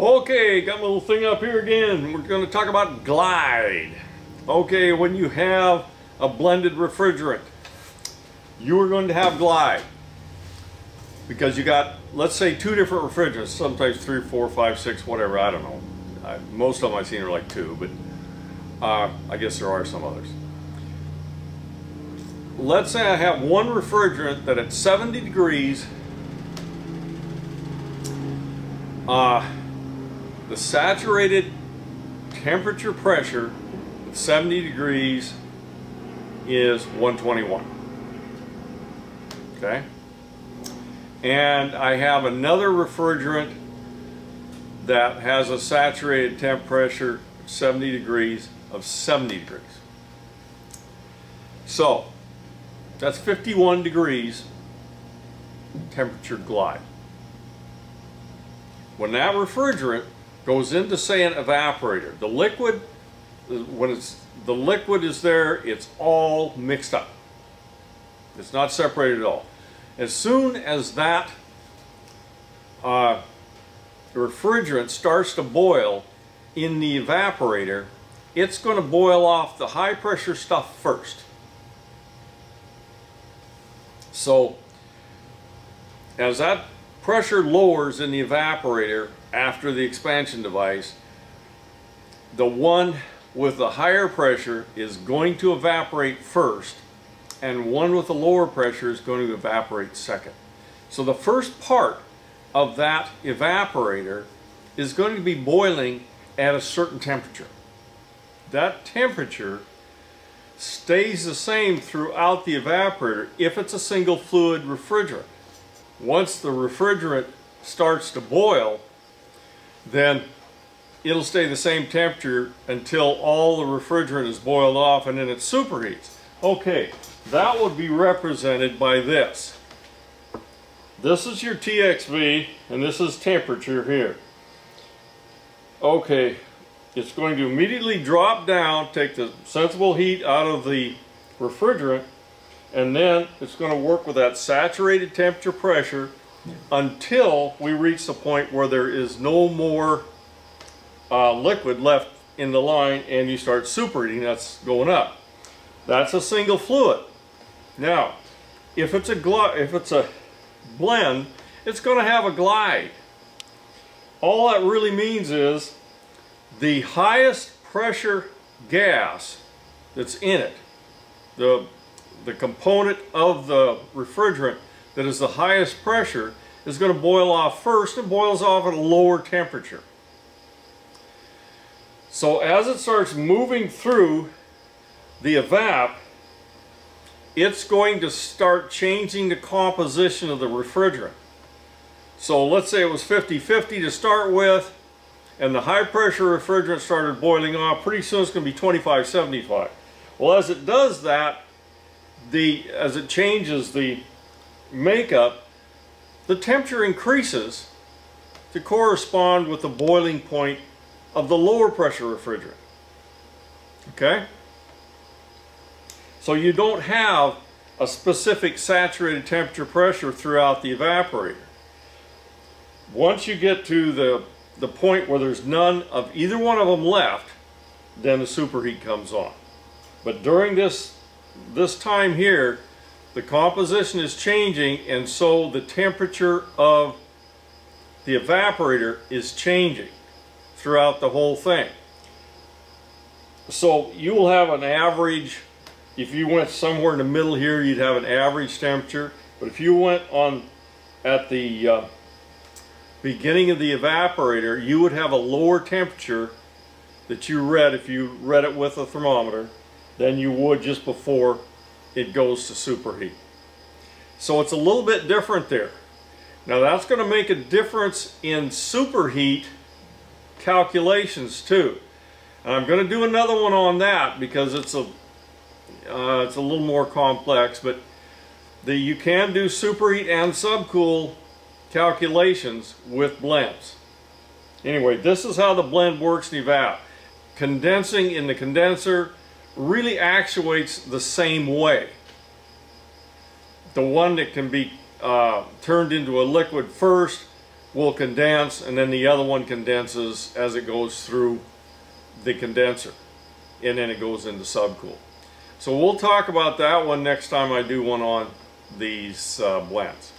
Okay, got my little thing up here again. We're going to talk about Glide. Okay, when you have a blended refrigerant, you are going to have Glide. Because you got, let's say, two different refrigerants, sometimes 3, 4, 5, 6, whatever, I don't know. Most of them I've seen are like 2, but I guess there are some others. Let's say I have one refrigerant that at 70 degrees, the saturated temperature pressure at 70 degrees is 121. Okay? And I have another refrigerant that has a saturated temp pressure 70 degrees of 70 degrees. So that's 51 degrees temperature glide. When that refrigerant goes into, say, an evaporator, the liquid, when the liquid is there, it's all mixed up. It's not separated at all. As soon as that refrigerant starts to boil in the evaporator, it's going to boil off the high pressure stuff first. So as that pressure lowers in the evaporator after the expansion device, the one with the higher pressure is going to evaporate first, and one with the lower pressure is going to evaporate second. So the first part of that evaporator is going to be boiling at a certain temperature. That temperature stays the same throughout the evaporator if it's a single fluid refrigerant. Once the refrigerant starts to boil, then it'll stay the same temperature until all the refrigerant is boiled off, and then it superheats. Okay, that would be represented by this. This is your TXV, and this is temperature here. Okay, it's going to immediately drop down, take the sensible heat out of the refrigerant, and then it's going to work with that saturated temperature pressure until we reach the point where there is no more liquid left in the line, and you start superheating. That's going up. That's a single fluid. Now, if it's a blend, it's going to have a glide. All that really means is the highest pressure gas that's in it, the component of the refrigerant that is the highest pressure, is going to boil off first and boils off at a lower temperature. So as it starts moving through the evap, it's going to start changing the composition of the refrigerant. So let's say it was 50-50 to start with, and the high pressure refrigerant started boiling off. Pretty soon it's going to be 25-75. Well, as it does that, as it changes the makeup, the temperature increases to correspond with the boiling point of the lower pressure refrigerant. Okay? So you don't have a specific saturated temperature pressure throughout the evaporator. Once you get to the point where there's none of either one of them left, then the superheat comes on. But during this time here, the composition is changing, and so the temperature of the evaporator is changing throughout the whole thing. So you will have an average, if you went somewhere in the middle here, you'd have an average temperature, but if you went on at the beginning of the evaporator, you would have a lower temperature that you read, if you read it with a thermometer, than you would just before it goes to superheat. So it's a little bit different there. Now that's going to make a difference in superheat calculations too. And I'm going to do another one on that because it's a little more complex, but you can do superheat and subcool calculations with blends. Anyway, this is how the blend works in evap. Condensing in the condenser really actuates the same way. The one that can be turned into a liquid first will condense, and then the other one condenses as it goes through the condenser, and then it goes into subcool. So we'll talk about that one next time I do one on these blends.